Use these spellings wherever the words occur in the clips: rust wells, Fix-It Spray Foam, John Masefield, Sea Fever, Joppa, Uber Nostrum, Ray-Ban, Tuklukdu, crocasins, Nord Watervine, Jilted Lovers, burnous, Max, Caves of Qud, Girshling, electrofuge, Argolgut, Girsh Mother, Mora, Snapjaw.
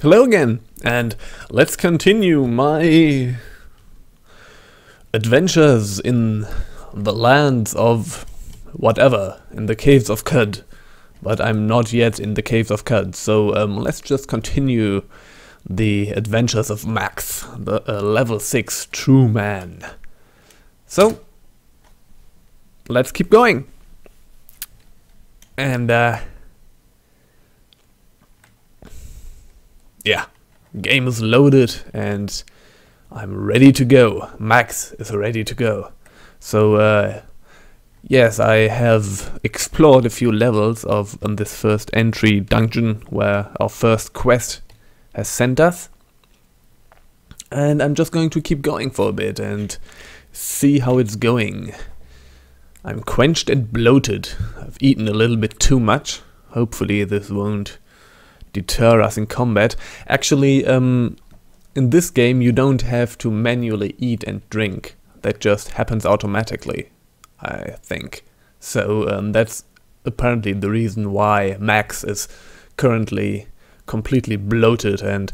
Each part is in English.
Hello again, and let's continue my adventures in the lands of whatever, in the Caves of Qud. But I'm not yet in the Caves of Qud, so let's just continue the adventures of Max, the level 6 true man. So, let's keep going. And yeah, game is loaded and I'm ready to go. Max is ready to go. So yes, I have explored a few levels of this first entry dungeon where our first quest has sent us. And I'm just going to keep going for a bit and see how it's going. I'm quenched and bloated. I've eaten a little bit too much. Hopefully this won't deter us in combat. Actually, in this game you don't have to manually eat and drink. That just happens automatically, I think. So that's apparently the reason why Max is currently completely bloated and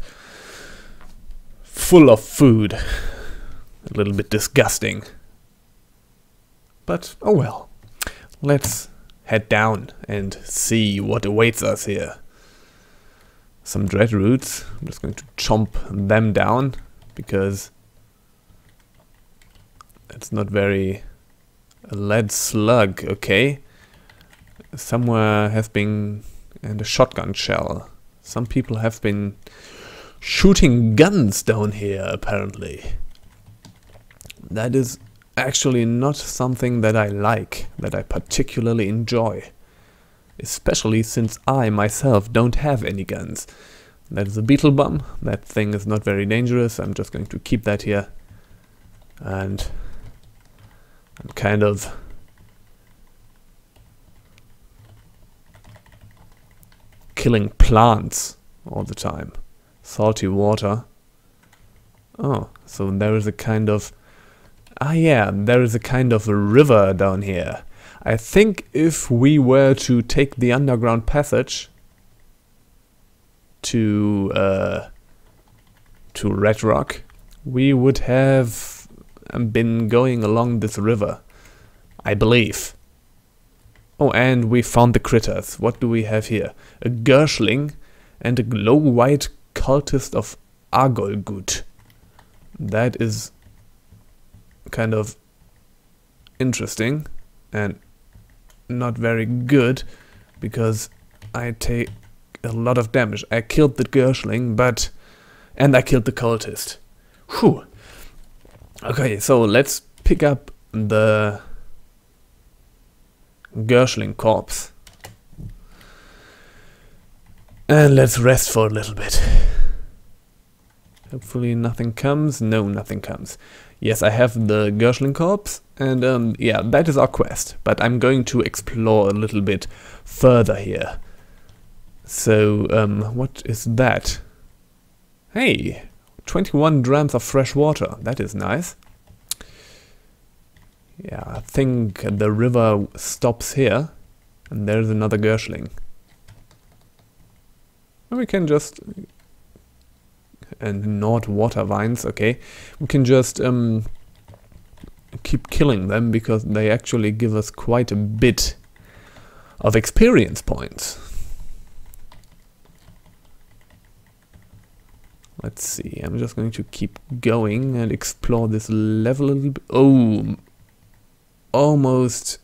full of food. A little bit disgusting. But oh well. Let's head down and see what awaits us here. Some dread roots. I'm just going to chomp them down because it's not very... A lead slug, okay. Somewhere has been... And a shotgun shell. Some people have been shooting guns down here, apparently. That is actually not something that I like, that I particularly enjoy. Especially since I myself don't have any guns. That is a beetle bomb. That thing is not very dangerous. I'm just going to keep that here. And I'm kind of killing plants all the time. Salty water. Oh, so there is a kind of... Ah yeah, there is a kind of a river down here. I think if we were to take the underground passage to Red Rock, we would have been going along this river, I believe. Oh, and we found the critters. What do we have here? A Girshling and a glow-white cultist of Argolgut. That is kind of interesting and not very good, because I take a lot of damage. I killed the Girshling, but... And I killed the cultist. Whew. Okay, so let's pick up the Girshling corpse. And let's rest for a little bit. Hopefully nothing comes. No, nothing comes. Yes, I have the Girshling corpse. And yeah, that is our quest, but I'm going to explore a little bit further here. So, what is that? Hey, 21 drams of fresh water, that is nice. Yeah, I think the river stops here, and there's another Girshling. And we can just... And Nord Watervines, okay. We can just... keep killing them, because they actually give us quite a bit of experience points. Let's see, I'm just going to keep going and explore this level a little bit. Oh, almost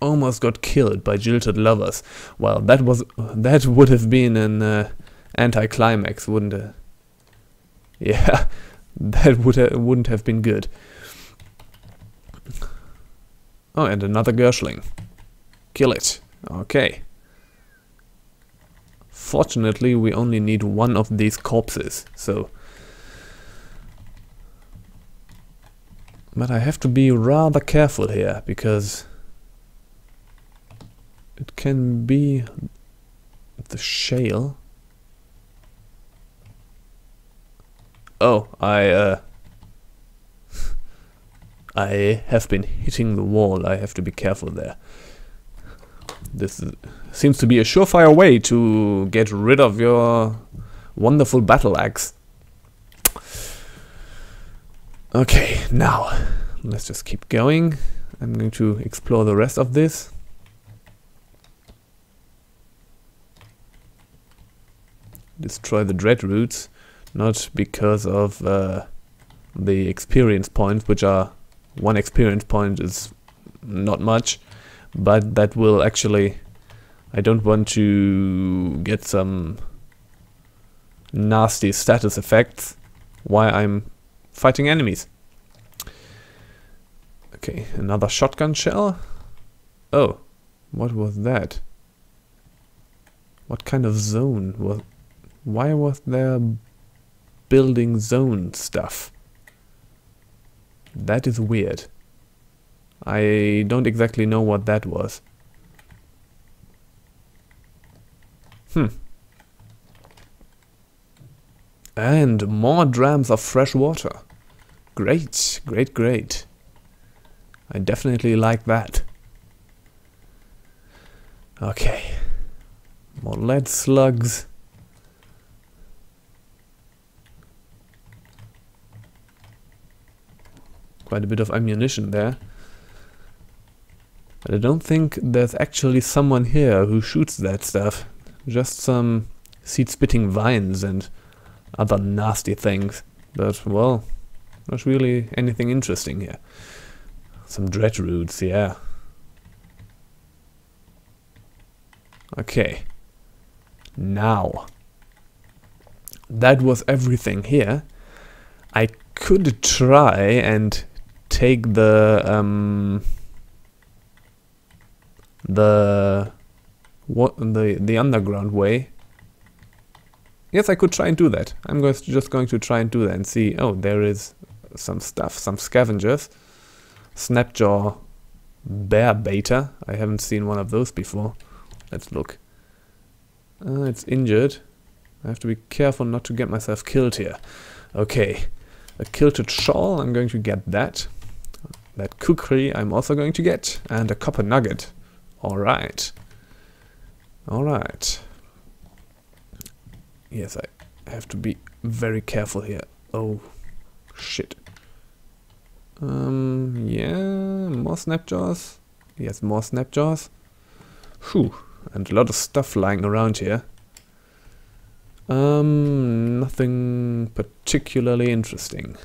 got killed by Jilted Lovers. Well, that would have been an anticlimax, wouldn't it? Yeah. That wouldn't have been good. Oh, and another Girshling. Kill it. Okay. Fortunately, we only need one of these corpses, so... But I have to be rather careful here, because... It can be... The shale... Oh, I have been hitting the wall. I have to be careful there. This seems to be a surefire way to get rid of your wonderful battle axe. Okay, now let's just keep going. I'm going to explore the rest of this. Destroy the dread roots, not because of the experience points, which are one experience point is not much, but that will actually, I don't want to get some nasty status effects while I'm fighting enemies. Okay, another shotgun shell. Oh, what was that? What kind of zone was... Why was there building zone stuff? That is weird. I don't exactly know what that was. And more drams of fresh water. Great, great, great. I definitely like that. Okay. More lead slugs. Quite a bit of ammunition there. But I don't think there's actually someone here who shoots that stuff. Just some seed-spitting vines and other nasty things. But, well, not really anything interesting here. Some dread roots, yeah. Okay. Now. That was everything here. I could try and take the underground way. Yes, I could try and do that. I'm just going to try and do that and see. Oh, there is some stuff, some scavengers. Snapjaw bear beta. I haven't seen one of those before. Let's look. It's injured. I have to be careful not to get myself killed here. Okay. A kilted shawl, I'm going to get that. That kukri I'm also going to get. And a copper nugget. Alright. Alright. Yes, I have to be very careful here. Oh, shit. Yeah, more snapjaws. Yes, more snapjaws. Whew, and a lot of stuff lying around here. Nothing particularly interesting.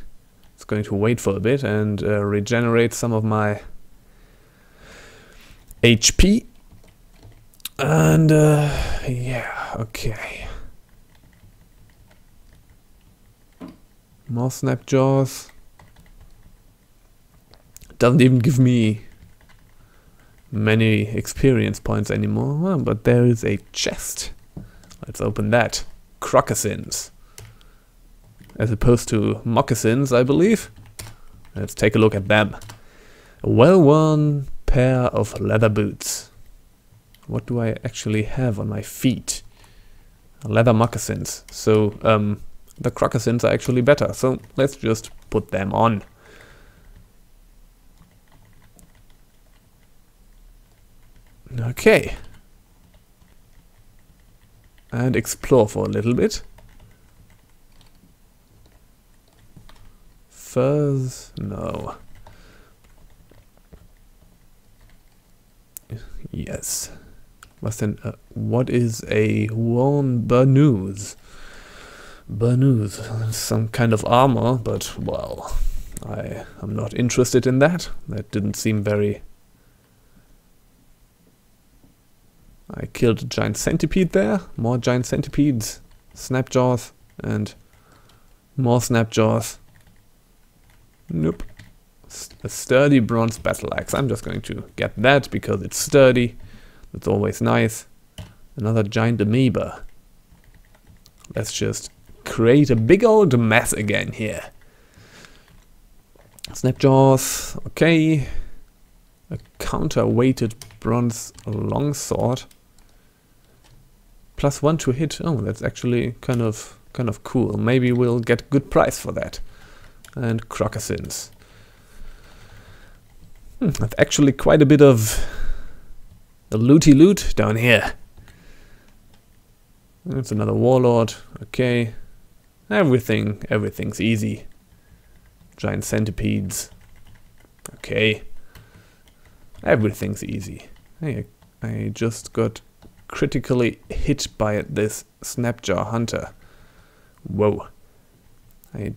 It's going to wait for a bit and regenerate some of my HP. And, yeah, okay. More snapjaws. Doesn't even give me many experience points anymore. Well, but there is a chest. Let's open that. Crocasins. As opposed to moccasins, I believe. Let's take a look at them. A well-worn pair of leather boots. What do I actually have on my feet? Leather moccasins. So, the crocasins are actually better. So, let's just put them on. Okay. And explore for a little bit. Furs? No. Yes. What is a worn burnous? Burnous. Some kind of armor, but well, I am not interested in that. That didn't seem very... I killed a giant centipede there. More giant centipedes. Snapjaws. And more snapjaws. Nope. A sturdy bronze battle axe. I'm just going to get that because it's sturdy. That's always nice. Another giant amoeba. Let's just create a big old mess again here. Snapjaws. Okay. A counterweighted bronze longsword. +1 to hit. Oh, that's actually kind of cool. Maybe we'll get a good price for that. And crocasins. That's actually quite a bit of the looty loot down here. That's another warlord. Okay. Everything's easy. Giant centipedes. Okay. Everything's easy. Hey, I just got critically hit by this Snapjaw hunter. Whoa. I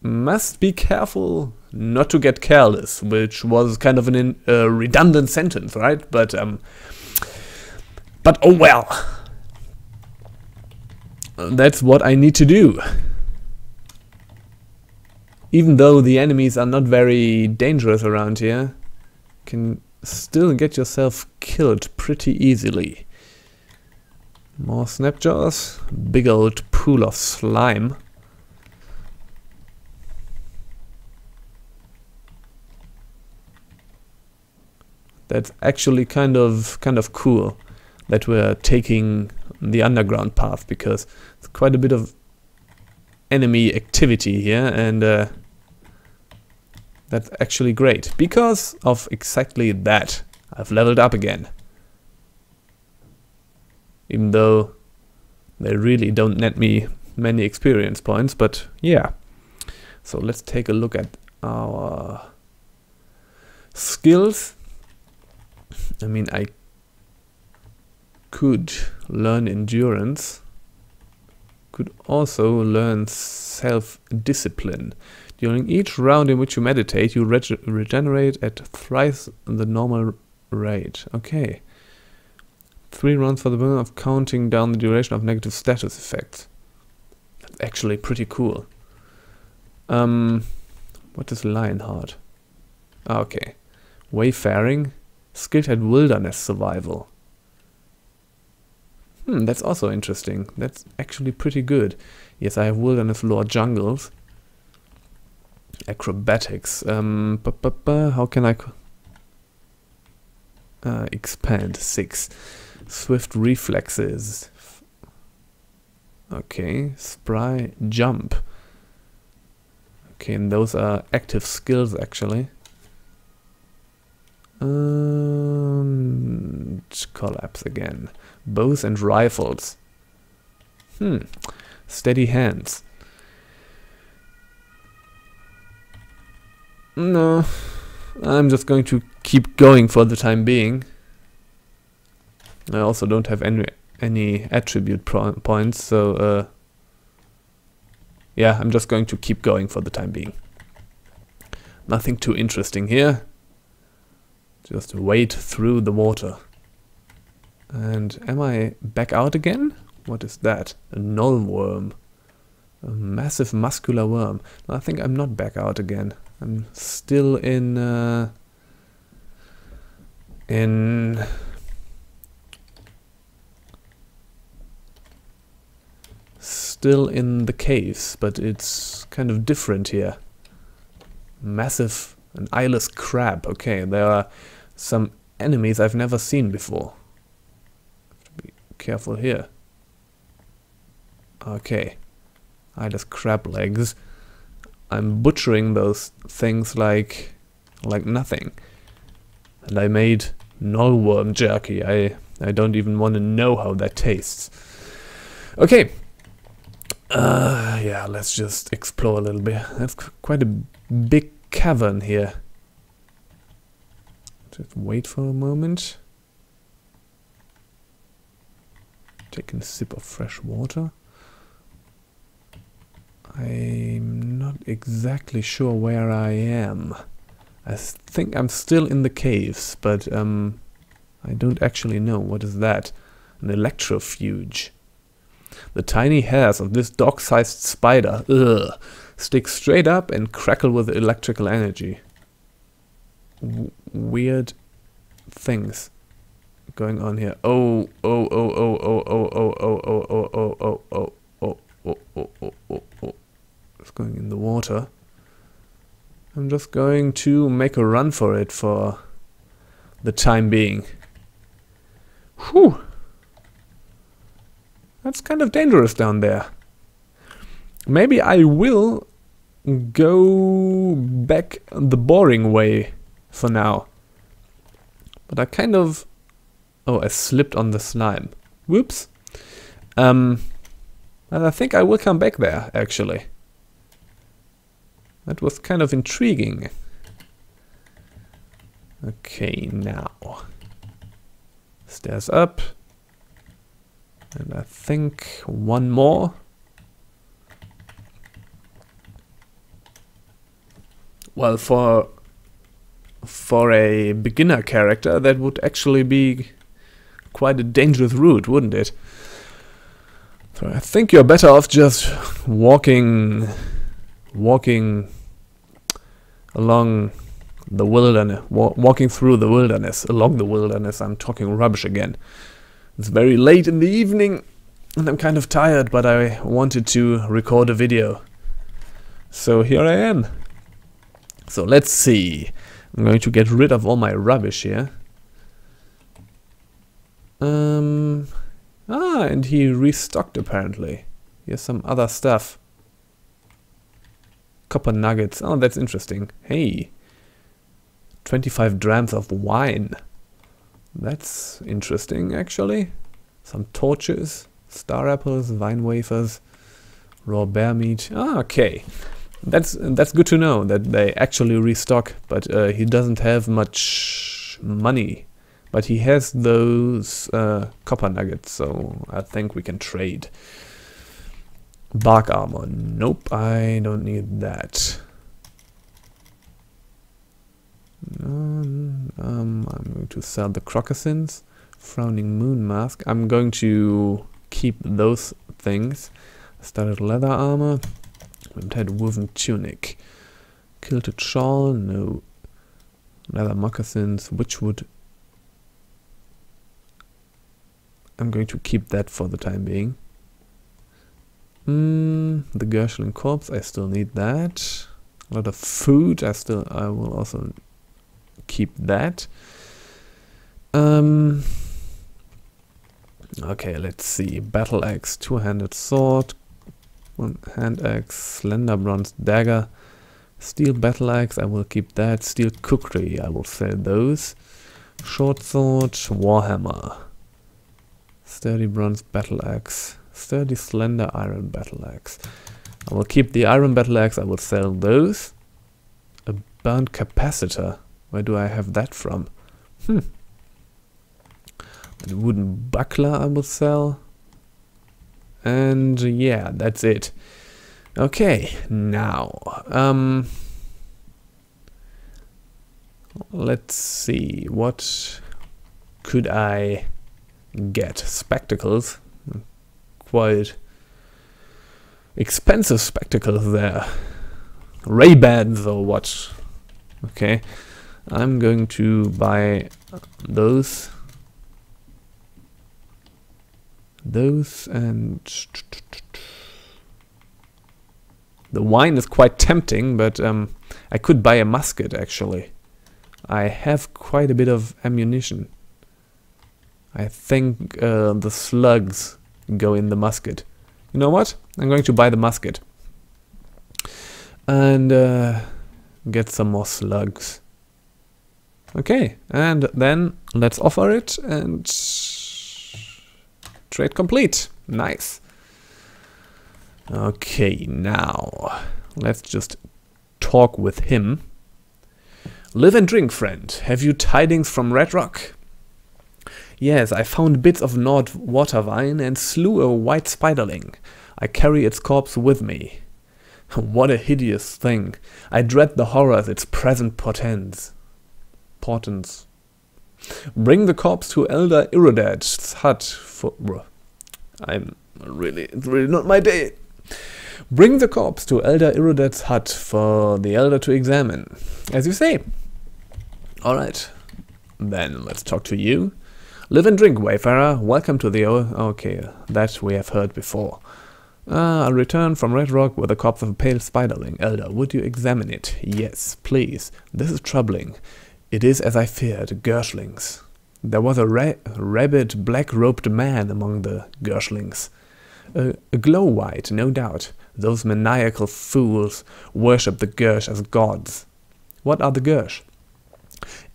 must be careful not to get careless, which was kind of an redundant sentence, right? But oh well. That's what I need to do. Even though the enemies are not very dangerous around here, you can still get yourself killed pretty easily. More Snapjaws. Big old pool of slime. That's actually kind of cool that we're taking the underground path, because it's quite a bit of enemy activity here, and that's actually great. Because of exactly that, I've leveled up again. Even though they really don't net me many experience points, but yeah. So let's take a look at our skills. I mean, I could learn endurance, could also learn self-discipline. During each round in which you meditate, you regenerate at thrice the normal rate. Okay. 3 rounds for the burden of counting down the duration of negative status effects. That's actually pretty cool. What is Lionheart? Ah, okay. Wayfaring. Skilled at wilderness survival. That's also interesting. That's actually pretty good. Yes, I have wilderness lore, jungles, acrobatics. How can I expand? 6. Swift reflexes. Okay, spry, jump. Okay, and those are active skills actually. Collapse again. Bows and rifles. Steady hands. No, I'm just going to keep going for the time being. I also don't have any attribute points, so yeah, I'm just going to keep going for the time being. Nothing too interesting here. Just wade through the water. And am I back out again? What is that? A null worm. A massive muscular worm. I think I'm not back out again. I'm still in still in the caves, but it's kind of different here. Massive. An eyeless crab. Okay, there are some enemies I've never seen before. Have to be careful here. Okay, eyeless crab legs. I'm butchering those things like nothing. And I made nullworm jerky. I don't even want to know how that tastes. Okay. Yeah, let's just explore a little bit. That's quite a big cavern here. Just wait for a moment. Taking a sip of fresh water. I'm not exactly sure where I am. I think I'm still in the caves, but I don't actually know. What is that? An electrofuge. The tiny hairs of this dog-sized spider stick straight up and crackle with electrical energy. Weird things going on here. Oh. It's going in the water. I'm just going to make a run for it for the time being. Whew. That's kind of dangerous down there. Maybe I will go back the boring way for now. But I kind of Oh, I slipped on the slime. Whoops. And I think I will come back there, actually. That was kind of intriguing. Okay, now. Stairs up. And I think one more. Well, for a beginner character, that would actually be quite a dangerous route, wouldn't it? So I think you're better off just walking along the wilderness, walking through the wilderness, along the wilderness. I'm talking rubbish again. It's very late in the evening and I'm kind of tired, but I wanted to record a video. So here I am. So let's see. I'm going to get rid of all my rubbish here. And he restocked apparently. Here's some other stuff. Copper nuggets. Oh, that's interesting. Hey. 25 drams of wine. That's interesting, actually. Some torches, star apples, vine wafers, raw bear meat. Ah, okay. That's good to know that they actually restock, but he doesn't have much money. But he has those copper nuggets, so I think we can trade. Bark armor. Nope, I don't need that. I'm going to sell the crocasins. Frowning moon mask. I'm going to keep those things. Studded leather armor. Crimped head woven tunic. Kilted shawl. No. Leather moccasins. Witchwood. I'm going to keep that for the time being. The Girshling corpse. I still need that. A lot of food. I will also keep that. Okay, let's see. Battle axe, two-handed sword, one-hand axe, slender bronze dagger, steel battle axe. I will keep that. Steel kukri. I will sell those. Short sword, warhammer, sturdy bronze battle axe, sturdy slender iron battle axe. I will keep the iron battle axe. I will sell those. A burnt capacitor. Where do I have that from? The wooden buckler I will sell. And yeah, that's it. Okay, now. Let's see. What could I get? Spectacles. Quite expensive spectacles there. Ray-Bans or what? Okay. I'm going to buy those. Those and... The wine is quite tempting, but I could buy a musket, actually. I have quite a bit of ammunition. I think the slugs go in the musket. You know what? I'm going to buy the musket. And get some more slugs. Okay, and then let's offer it and trade complete. Nice. Okay, now let's just talk with him. Live and drink, friend. Have you tidings from Red Rock? Yes, I found bits of Nord Watervine and slew a white spiderling. I carry its corpse with me. What a hideous thing. I dread the horrors its present portends. Bring the corpse to Elder Irodad's hut for... It's really not my day. Bring the corpse to Elder Irodad's hut for the elder to examine. As you say. Alright. Then let's talk to you. Live and drink, Wayfarer. Welcome to the... Okay, that we have heard before. I'll return from Red Rock with the corpse of a pale spiderling. Elder, would you examine it? Yes, please. This is troubling. It is as I feared, Girshlings. There was a rabid, black-robed man among the Girshlings. A glow-white, no doubt. Those maniacal fools worship the Girsh as gods. What are the Girsh?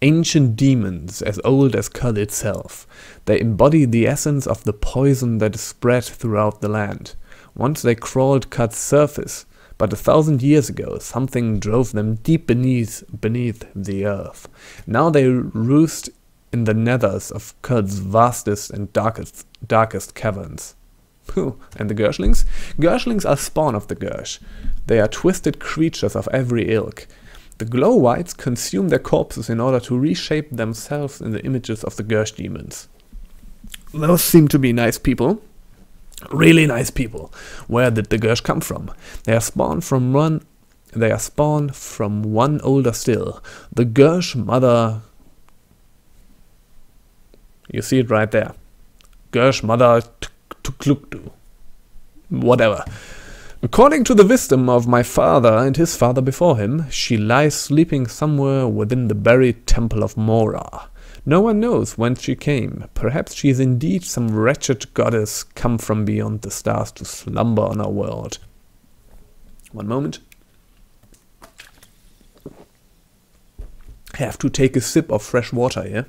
Ancient demons, as old as Qud itself. They embodied the essence of the poison that is spread throughout the land. Once they crawled Qud's surface, but 1,000 years ago something drove them deep beneath the earth. Now they roost in the nethers of Qud's vastest and darkest caverns. And the Girshlings? Girshlings are spawn of the Girsh. They are twisted creatures of every ilk. The glow whites consume their corpses in order to reshape themselves in the images of the Girsh demons. Those seem to be nice people. Really nice people. Where did the Girsh come from? They are spawned from one older still. The Girsh Mother. You see it right there. Girsh Mother Tuklukdu. Whatever. According to the wisdom of my father and his father before him, she lies sleeping somewhere within the buried temple of Mora. No one knows whence she came. Perhaps she is indeed some wretched goddess come from beyond the stars to slumber on our world. One moment. Have to take a sip of fresh water here.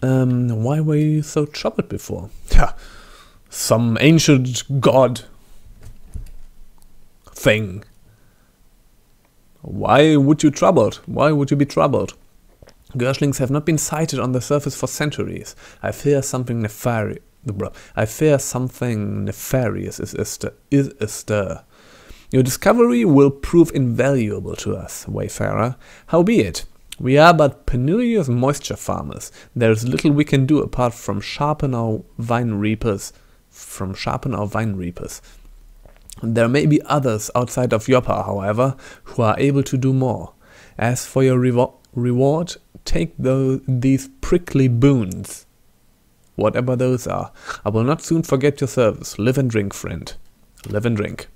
Why were you so troubled before? Ha! Some ancient god thing. Why would you be troubled? Girshlings have not been sighted on the surface for centuries. I fear something nefarious is astir. Your discovery will prove invaluable to us, Wayfarer. Howbeit, we are but penurious moisture farmers. There is little we can do apart from sharpen our vine reapers. There may be others outside of Joppa, however, who are able to do more. As for your reward, take these prickly boons, whatever those are. I will not soon forget your service. Live and drink, friend. Live and drink.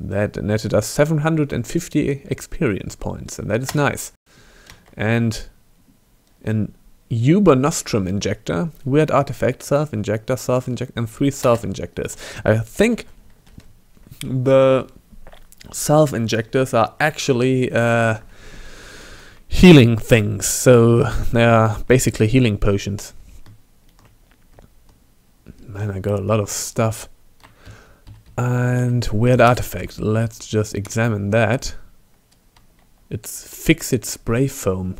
That netted us 750 experience points, and that is nice. And an Uber Nostrum injector, weird artifact, self-injector, and 3 self-injectors. I think the self-injectors are actually healing things, so they are basically healing potions. Man, I got a lot of stuff. And weird artifact, let's just examine that. It's Fix-It Spray Foam.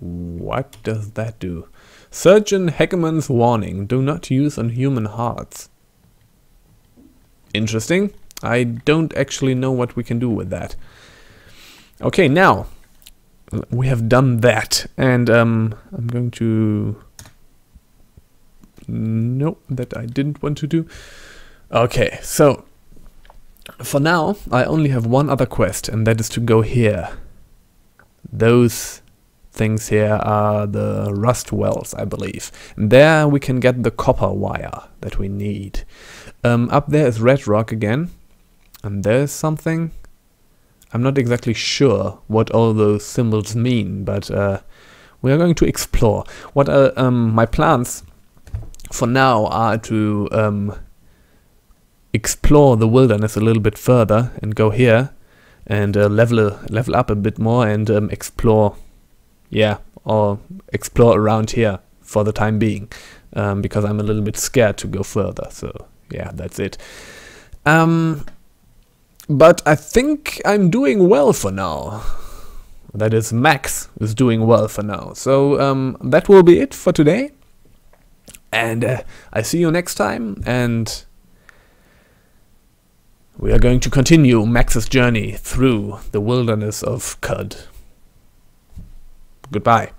What does that do? Surgeon Heckman's warning, do not use on human hearts. Interesting. I don't actually know what we can do with that. Okay, now we have done that, and I'm going to... Nope, that I didn't want to do. Okay, so for now I only have one other quest, and that is to go here. Those things here are the rust wells, I believe. And there we can get the copper wire that we need. Up there is red rock again, and there's something. I'm not exactly sure what all those symbols mean, but we are going to explore. What are my plans for now are to explore the wilderness a little bit further and go here and level up a bit more and explore, yeah, or explore around here for the time being, because I'm a little bit scared to go further. So yeah, that's it. But I think I'm doing well for now. That is, Max is doing well for now. So that will be it for today. And I see you next time. And we are going to continue Max's journey through the wilderness of Qud. Goodbye.